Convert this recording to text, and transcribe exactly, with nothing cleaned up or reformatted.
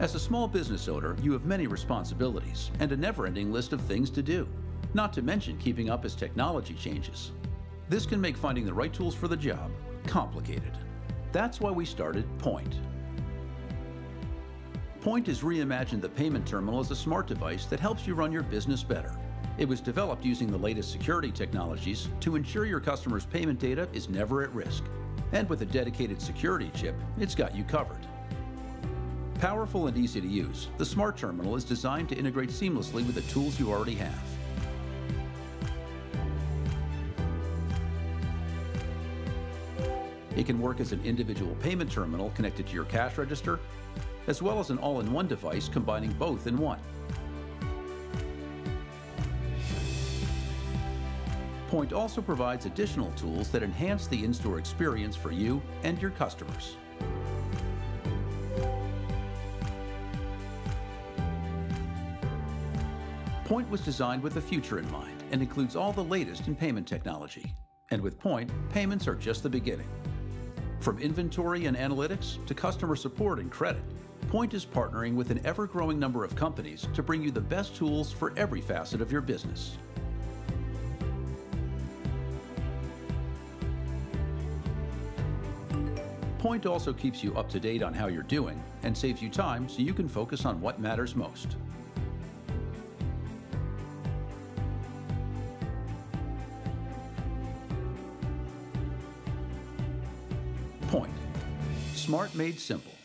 As a small business owner, you have many responsibilities and a never-ending list of things to do, not to mention keeping up as technology changes. This can make finding the right tools for the job complicated. That's why we started Poynt. Poynt has reimagined the payment terminal as a smart device that helps you run your business better. It was developed using the latest security technologies to ensure your customers' payment data is never at risk. And with a dedicated security chip, it's got you covered. Powerful and easy to use, the smart terminal is designed to integrate seamlessly with the tools you already have. It can work as an individual payment terminal connected to your cash register, as well as an all-in-one device combining both in one. Poynt also provides additional tools that enhance the in-store experience for you and your customers. Poynt was designed with the future in mind and includes all the latest in payment technology. And with Poynt, payments are just the beginning. From inventory and analytics to customer support and credit, Poynt is partnering with an ever-growing number of companies to bring you the best tools for every facet of your business. Poynt also keeps you up to date on how you're doing and saves you time so you can focus on what matters most. Poynt. Smart made simple.